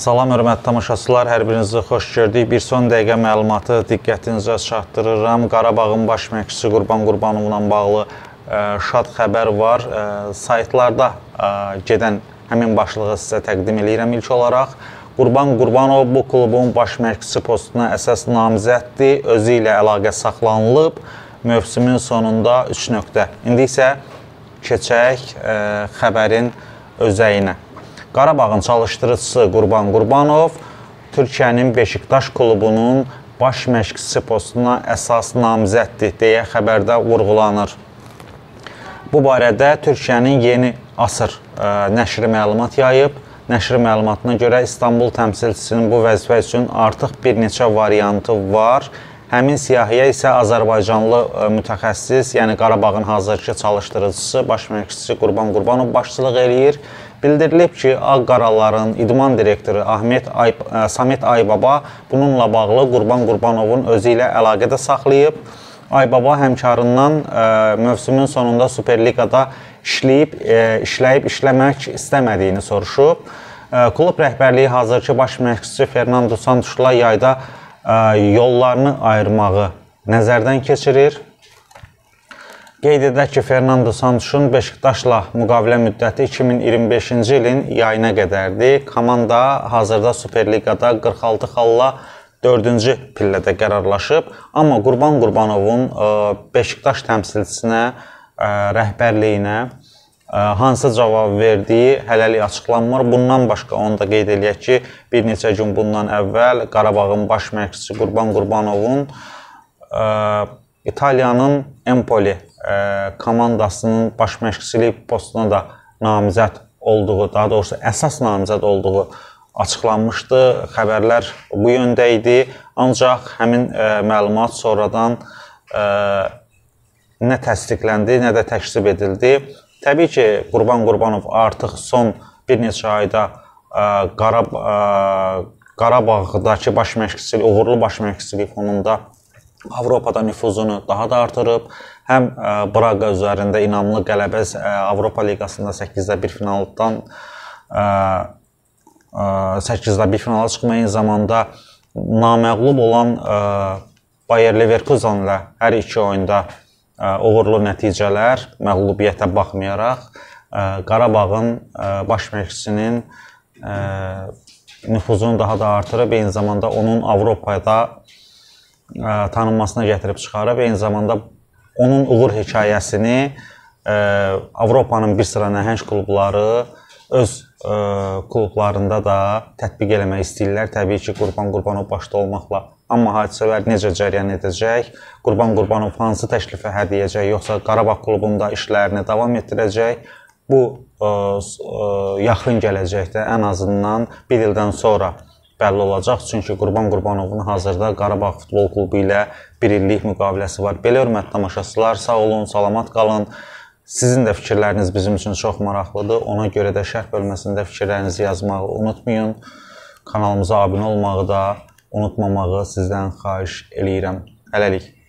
Salam hörmətli tamaşaçılar, hər birinizi xoş gördük. Bir son dəqiqə məlumatı diqqətinizə çatdırıram. Qarabağın baş məşqçisi Qurban Qurbanovla bağlı şad xəbər var. Saytlarda gedən həmin başlığı sizə təqdim edirəm ilk olaraq. Qurban Qurbanov bu klubun baş məşqçisi postuna əsas namizəddir. Özü ilə əlaqə saxlanılıb. Mövsümün sonunda 3 nöqtə. İndi isə keçək xəbərin özəyinə. Qarabağın çalışdırıcısı Qurban Qurbanov Türkiyənin Beşiktaş klubunun baş məşqçisi postuna əsas namizəddir deyə xəbərdə vurğulanır. Bu barədə Türkiyənin Yeni Asır nəşri məlumat yayıb. Nəşri məlumatına görə İstanbul təmsilçisinin bu vəzifə üçün artıq bir neçə variantı var. Həmin siyahıya isə Azərbaycanlı mütəxəssis, yəni Qarabağın hazırki çalışdırıcısı, baş məşqçisi Qurban Qurbanov başçılıq eləyir. Bildirilib ki, Ağqaraların idman direktoru Samet Aybaba bununla bağlı Qurban Qurbanovun özü ilə əlaqədə saxlayıb. Aybaba həmkarından mövsümün sonunda Superligada işləyib-işləmək istəmədiyini soruşub. Klub rəhbərliyi hazırki baş məşqçisi Fernando Santosla yayda yollarını ayırmağı nəzərdən keçirir. Qeyd edək ki, Fernando Santosun Beşiktaşla müqavilə müddəti 2025-ci ilin yayına qədərdir. Komanda hazırda Superligada 46 xalla 4-cü pillədə qərarlaşıb. Amma Qurban Qurbanovun Beşiktaş təmsilçisinə, rəhbərliyinə hansı cavab verdiyi hələlik açıqlanmır. Bundan başqa onu da qeyd edək ki, bir neçə gün bundan əvvəl Qarabağın baş məşqçisi Qurban Qurbanovun İtaliyanın Empoli komandasının baş məşqçilik postuna da namizəd olduğu, daha doğrusu əsas namizəd olduğu açıqlanmışdı. Xəbərlər bu yöndə idi. Ancaq həmin məlumat sonradan nə təsdiqləndi, nə də təkzib edildi. Təbii ki, Qurban Qurbanov artıq son bir neçə ayda Qarabağdakı baş məşqçilik, uğurlu baş məşqçilik fonunda Avropada nüfuzunu daha da artırıb, həm Braga üzərində inamlı qələbə Avropa Ligasında 8-də 1 finala çıxmayın zamanda naməqlub olan Bayer Leverkusen ilə hər 2 oyunda uğurlu nəticələr, məğlubiyyətə baxmayaraq Qarabağın baş məşqçisinin nüfuzunu daha da artırıb, eyni zamanda onun Avropada tanınmasına gətirib çıxarıb, eyni zamanda onun uğur hekayəsini Avropanın bir sıra nəhəng klubları öz klublarında da tətbiq eləmək istəyirlər. Təbii ki, Qurban Qurbanov başda olmaqla. Amma hadisələr necə cəryan edəcək? Qurban Qurbanov hansı təklifə hə deyəcək, yoxsa Qarabağ klubunda işlərini davam etdirəcək? Bu, yaxın gələcəkdə ən azından bir ildən sonra bəlli olacaq. Çünki Qurban Qurbanovun hazırda Qarabağ Futbol Klubu ilə bir illik müqaviləsi var. Belə hörmətli tamaşaçılar, sağ olun, salamat qalın. Sizin də fikirləriniz bizim üçün çox maraqlıdır. Ona görə də şərh bölməsində fikirlərinizi yazmağı unutmayın. Kanalımıza abunə olmağı da unutmamağı sizdən xahiş eləyirəm. Hələlik.